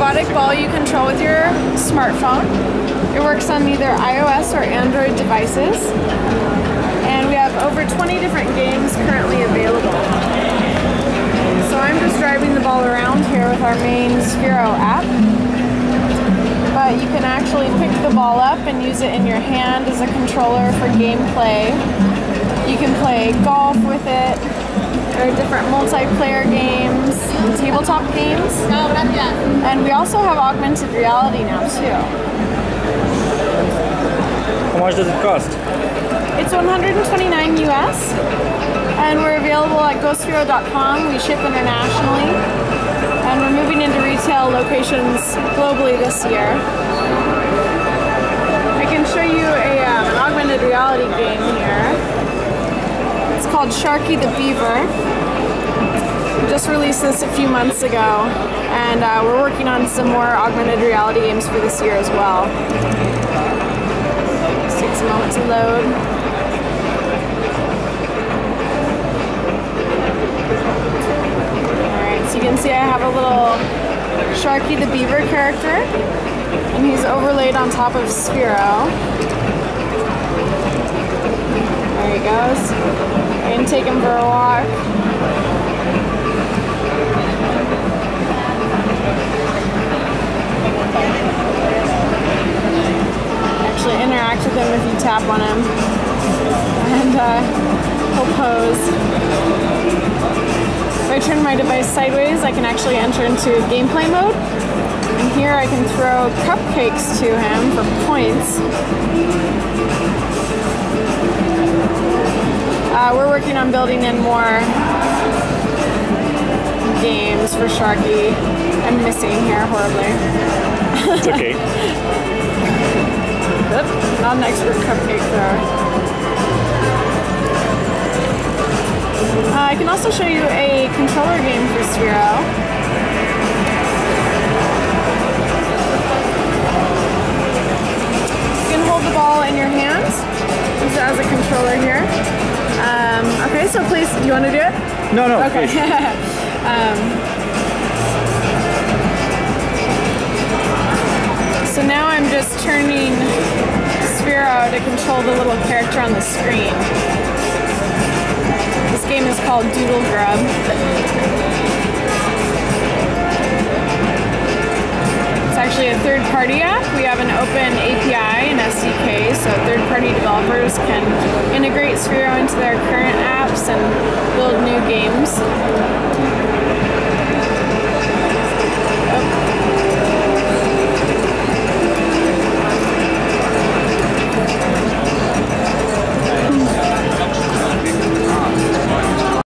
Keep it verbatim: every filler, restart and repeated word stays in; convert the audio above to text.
robotic ball you control with your smartphone. It works on either iOS or Android devices. And we have over twenty different games currently available. So I'm just driving the ball around here with our main Sphero app. But you can actually pick the ball up and use it in your hand as a controller for gameplay. You can play golf with it. There are different multiplayer games, tabletop games. And we also have augmented reality now too. How much does it cost? It's one hundred twenty-nine U S and we're available at go sphero dot com. We ship internationally and we're moving into retail locations globally this year. I can show you a, um, an augmented reality game here. It's called Sharky the Beaver. We just released this a few months ago, and uh, we're working on some more augmented reality games for this year as well. Just takes a moment to load. Alright, so you can see I have a little Sharky the Beaver character, and he's overlaid on top of Sphero. There he goes. We're going to take him for a walk. Actually interact with him if you tap on him. And uh, he'll pose. If I turn my device sideways, I can actually enter into gameplay mode. And here I can throw cupcakes to him for points. Uh, we're working on building in more games for Sharky. I'm missing here horribly. It's okay. Oops, not an expert cupcake thrower. Uh, I can also show you a controller game for Sphero. As a controller here. Um, okay, so please, do you want to do it? No, no. Okay. um, so now I'm just turning Sphero to control the little character on the screen. This game is called Doodle Grub. Actually a third-party app. We have an open A P I and S D K, so third-party developers can integrate Sphero into their current apps and build new games.